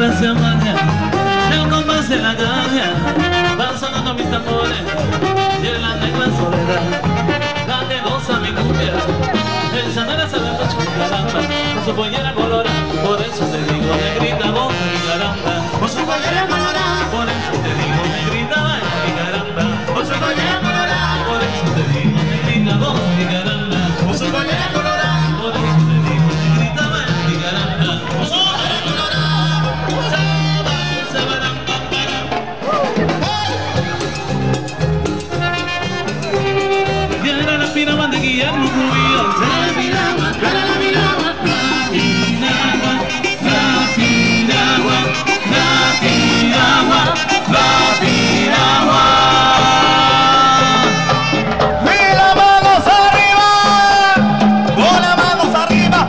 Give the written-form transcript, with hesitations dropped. gracia magia, el compás de la gavia, van sonando mis tambores y en la negra soledad, dale goza mi cumbia, el llanero se levanta con caramba, con su pollera colorada, por eso te digo negrita vos mi caramba, con su pollera colorada, por eso te digo negrita vos mi caramba, con su pollera colorada, por eso te digo negrita vos mi caramba, con su pollera colorada, por eso te digo negrita vos mi caramba. Guillermo Cubillo, la piragua, la piragua. ¡Y las manos arriba! ¡Con las manos arriba!